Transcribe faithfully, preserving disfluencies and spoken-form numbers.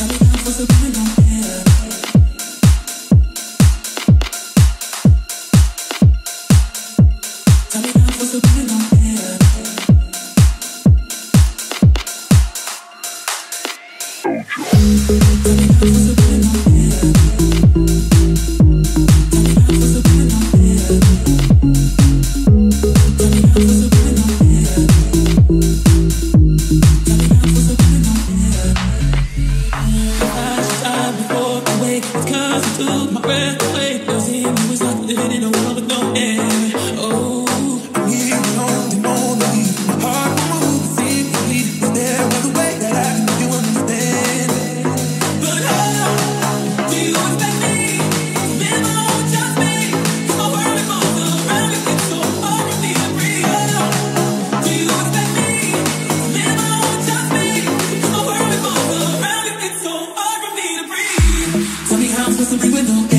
Tell me how I'm supposed to breathe with no air.